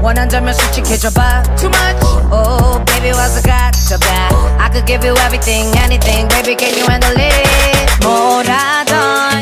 원한다면 솔직해져봐. Too much. Oh baby 와서 가져가. I could give you everything, anything. Baby can you handle it? 뭐라던